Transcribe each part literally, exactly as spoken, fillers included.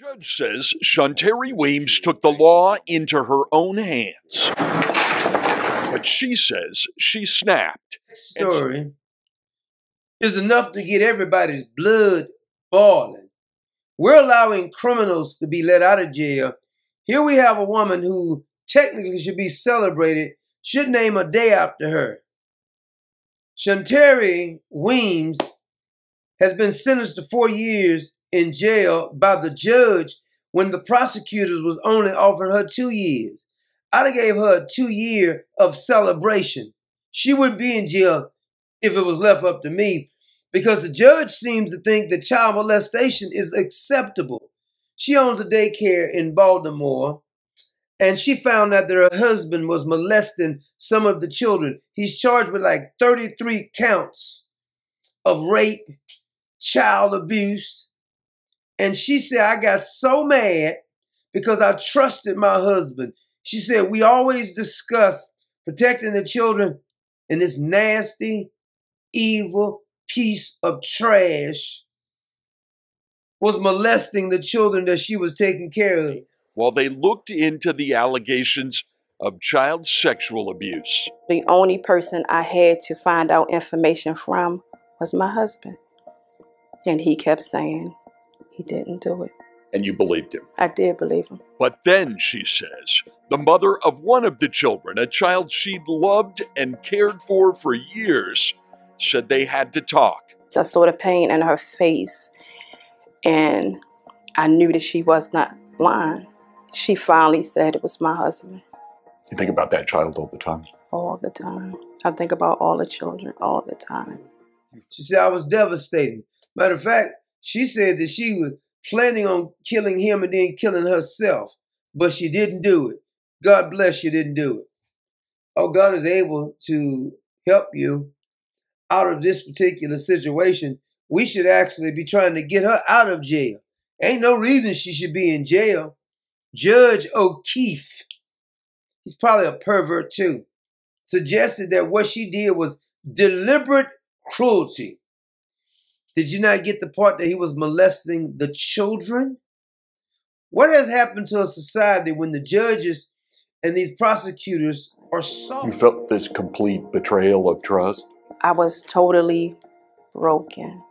Judge says Shanteari Weems took the law into her own hands. But she says she snapped. This story is enough to get everybody's blood boiling. We're allowing criminals to be let out of jail. Here we have a woman who technically should be celebrated, should name a day after her. Shanteari Weems has been sentenced to four years in jail by the judge when the prosecutors was only offering her two years. I'd have gave her a two year of celebration. She would be in jail if it was left up to me, because the judge seems to think that child molestation is acceptable. She owns a daycare in Baltimore, and she found out that her husband was molesting some of the children. He's charged with like thirty-three counts of rape, child abuse. And she said, I got so mad because I trusted my husband. She said, we always discuss protecting the children, and this nasty, evil piece of trash was molesting the children that she was taking care of. While they looked into the allegations of child sexual abuse, the only person I had to find out information from was my husband. And he kept saying he didn't do it. And you believed him? I did believe him. But then, she says, the mother of one of the children, a child she loved and cared for for years, said they had to talk. I saw the pain in her face, and I knew that she was not lying. She finally said it was my husband. You think about that child all the time? All the time. I think about all the children all the time. She said, I was devastated. Matter of fact, she said that she was planning on killing him and then killing herself, but she didn't do it. God bless you, didn't do it. Oh, God is able to help you out of this particular situation. We should actually be trying to get her out of jail. Ain't no reason she should be in jail. Judge O'Keefe, he's probably a pervert too, suggested that what she did was deliberate cruelty. Did you not get the part that he was molesting the children? What has happened to a society when the judges and these prosecutors are so... You felt this complete betrayal of trust? I was totally broken.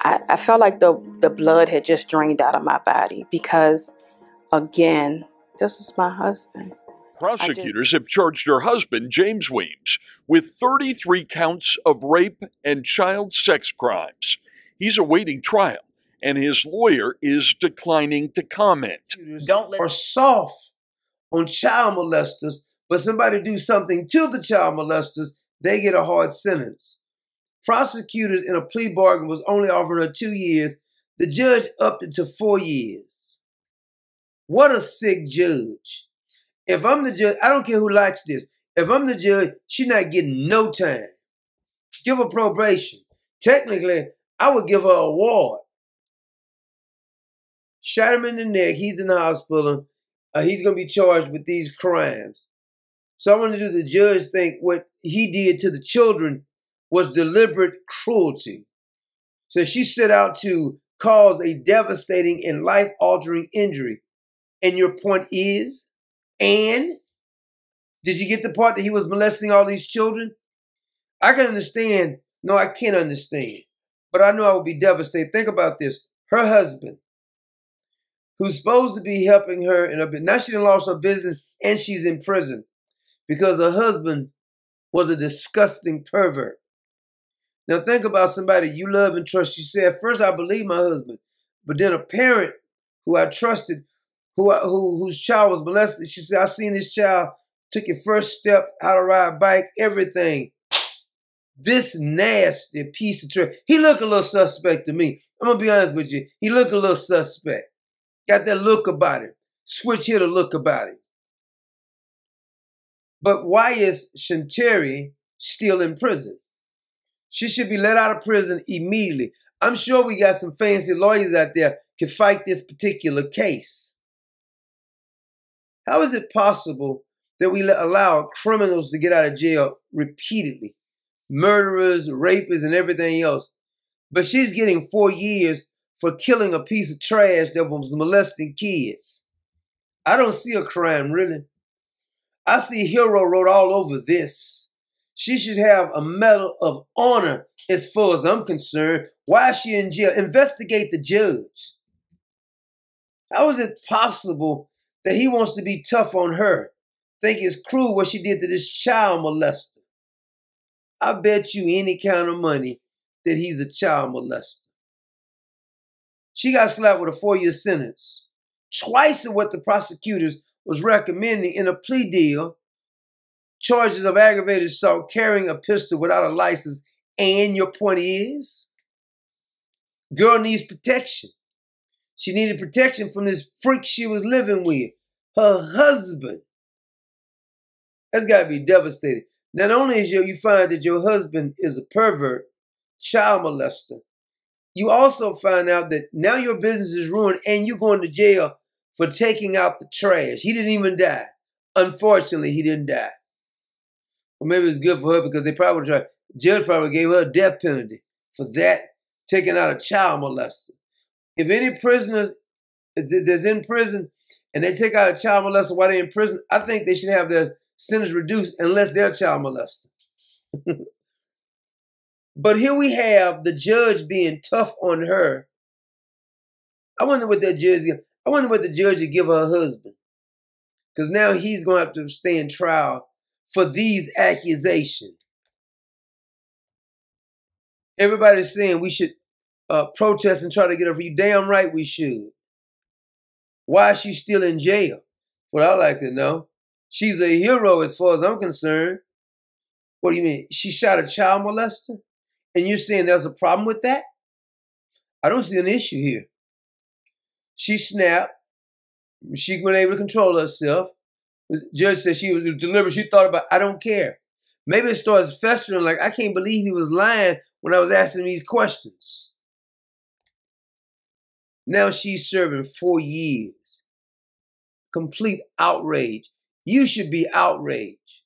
I, I felt like the, the blood had just drained out of my body because, again, this is my husband. Prosecutors just... have charged her husband, James Weems, with thirty-three counts of rape and child sex crimes. He's awaiting trial, and his lawyer is declining to comment. Don't let... Are soft on child molesters, but somebody do something to the child molesters, they get a hard sentence. Prosecutors in a plea bargain was only offering her two years. The judge upped it to four years. What a sick judge. If I'm the judge, I don't care who likes this. If I'm the judge, she's not getting no time. Give her probation. Technically, I would give her an award. Shot him in the neck. He's in the hospital. Uh, he's going to be charged with these crimes. So I want to do the judge think what he did to the children was deliberate cruelty. So she set out to cause a devastating and life-altering injury. And your point is? And? Did you get the part that he was molesting all these children? I can understand. No, I can't understand. But I know I would be devastated. Think about this. Her husband, who's supposed to be helping her in a bit. Now she done lost her business and she's in prison. Because her husband was a disgusting pervert. Now think about somebody you love and trust. You said, first I believe my husband, but then a parent who I trusted, who, I, who whose child was molested, she said, I seen this child, took your first step, how to ride a bike, everything. This nasty piece of trash. He looked a little suspect to me. I'm going to be honest with you. He looked a little suspect. Got that look about it. Switch here to look about it. But why is Shanteari still in prison? She should be let out of prison immediately. I'm sure we got some fancy lawyers out there who can fight this particular case. How is it possible that we allow criminals to get out of jail repeatedly? Murderers, rapists, and everything else. But she's getting four years for killing a piece of trash that was molesting kids. I don't see a crime, really. I see hero wrote all over this. She should have a medal of honor as far as I'm concerned. Why is she in jail? Investigate the judge. How is it possible that he wants to be tough on her? Think it's cruel what she did to this child molester. I bet you any kind of money that he's a child molester. She got slapped with a four-year sentence, twice of what the prosecutors was recommending in a plea deal, charges of aggravated assault, carrying a pistol without a license, and your point is, girl needs protection. She needed protection from this freak she was living with, her husband. That's got to be devastating. Not only is your, you find that your husband is a pervert, child molester, you also find out that now your business is ruined and you're going to jail for taking out the trash. He didn't even die. Unfortunately, he didn't die. Or maybe it was good for her because they probably tried, the judge probably gave her a death penalty for that, taking out a child molester. If any prisoners that's in prison and they take out a child molester while they're in prison, I think they should have their sentence reduced unless they're a child molester. But here we have the judge being tough on her. I wonder what that judge, I wonder what the judge would give her husband. Because now he's going to have to stand trial for these accusations. Everybody's saying we should uh, protest and try to get her free. You damn right we should. Why is she still in jail? Well, I'd like to know. She's a hero as far as I'm concerned. What do you mean? She shot a child molester? And you're saying there's a problem with that? I don't see an issue here. She snapped. She wasn't able to control herself. The judge said she was deliberate. She thought about, I don't care. Maybe it starts festering like, I can't believe he was lying when I was asking these questions. Now she's serving four years. Complete outrage. You should be outraged.